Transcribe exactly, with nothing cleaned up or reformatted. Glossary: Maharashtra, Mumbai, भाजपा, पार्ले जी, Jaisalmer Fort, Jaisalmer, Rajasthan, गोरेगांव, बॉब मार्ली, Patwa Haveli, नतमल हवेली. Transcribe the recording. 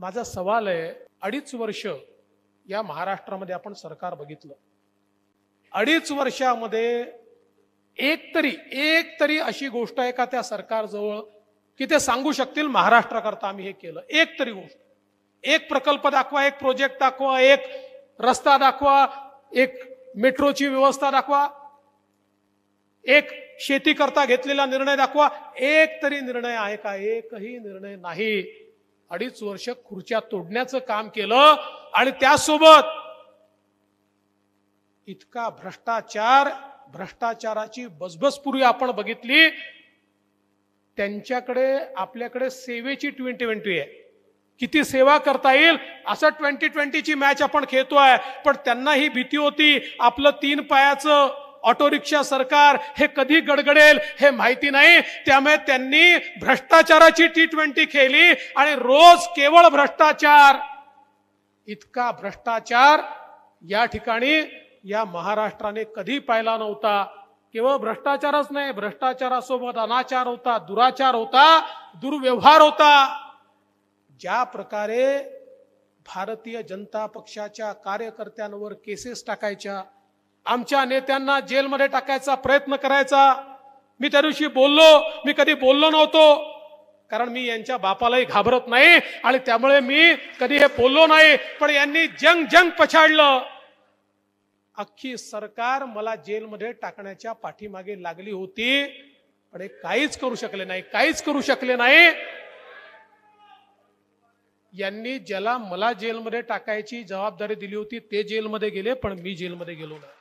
माझा सवाल आहे, अडीच वर्ष या महाराष्ट्रामध्ये आपण सरकार बघितलं। अडीच वर्षामध्ये एक तरी एक तरी अशी गोष्ट आहे का त्या सरकारजवळ की ते सांगू शकतील महाराष्ट्राकरता आम्ही हे केलं? एक तरी गोष्ट, एक प्रकल्प दाखवा, एक प्रोजेक्ट दाखवा, एक रस्ता दाखवा, एक मेट्रोची व्यवस्था दाखवा, एक शेती करता घेतलेला निर्णय दाखवा, एक तरी निर्णय आहे का? एकही निर्णय नाही। अडीच वर्ष खुर्च्या तोडण्याचं काम केलं आणि त्यासोबत इतका भ्रष्टाचार, भ्रष्टाचाराची बसबसपुरी आपण बघितली। त्यांच्याकडे आपल्याकडे सेवेची ट्वेंटी ट्वेंटी आहे, किती सेवा करता येईल असं ट्वेंटी ट्वेंटीची मॅच आपण खेळतोय। पण त्यांना ही भीती होती, आपलं तीन पायाचं ऑटो रिक्षा सरकार हे कधी गडगडेल हे माहिती नाही, त्यामुळे त्यांनी भ्रष्टाचाराची टी ट्वेंटी खेळली आणि रोज केवळ भ्रष्टाचार। इतका भ्रष्टाचार या ठिकाणी या महाराष्ट्राने कधी पाहिला नव्हता। केवळ भ्रष्टाचारच नाही, भ्रष्टाचारासोबत अनाचार होता, दुराचार होता, दुर्व्यवहार होता। ज्या प्रकारे भारतीय जनता पक्षाच्या कार्यकर्त्यांवर केसेस टाकायच्या, आमच्या नेत्यांना जेलमध्ये टाकायचा प्रयत्न करायचा। मी त्या दिवशी बोललो, मी कधी बोललो नव्हतो कारण मी यांच्या बापालाही घाबरत नाही आणि त्यामुळे मी कधी हे बोललो नाही, पण यांनी जंग जंग पछाडलं। अख्खी सरकार मला जेलमध्ये टाकण्याच्या पाठीमागे लागली होती, पण हे काहीच करू शकले नाही, काहीच करू शकले नाही। यांनी ज्याला मला जेलमध्ये टाकायची जबाबदारी दिली होती ते जेलमध्ये गेले, पण मी जेलमध्ये गेलो नाही।